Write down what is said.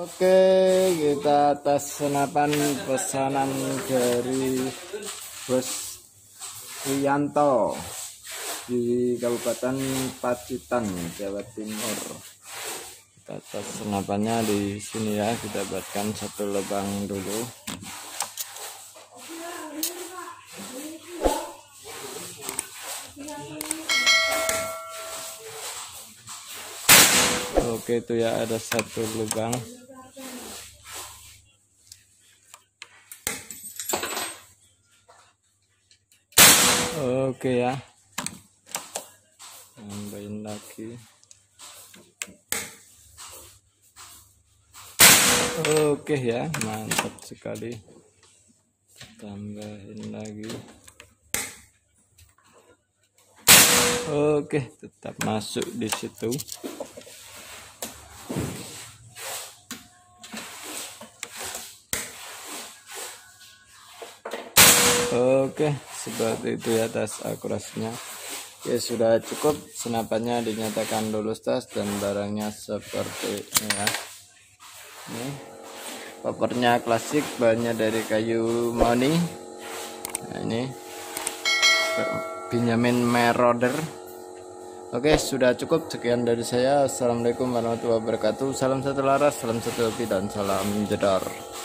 Oke, kita tes senapan pesanan dari Bos Riyanto di Kabupaten Pacitan, Jawa Timur. Kita tes senapannya di sini ya, kita buatkan satu lubang dulu. Oke, itu ya, ada satu lubang. Oke ya, tambahin lagi. Oke ya, mantap sekali. Tambahin lagi. Oke, tetap masuk di situ. Oke, seperti itu ya tes akurasinya. Oke, sudah cukup. Senapannya dinyatakan lulus tes dan barangnya seperti ini ya. Ini kopernya klasik, bahannya dari kayu mahoni. Nah, ini Benjamin Marauder. Oke, sudah cukup. Sekian dari saya. Assalamualaikum warahmatullahi wabarakatuh. Salam satu laras, salam satu hobi, dan salam jedar.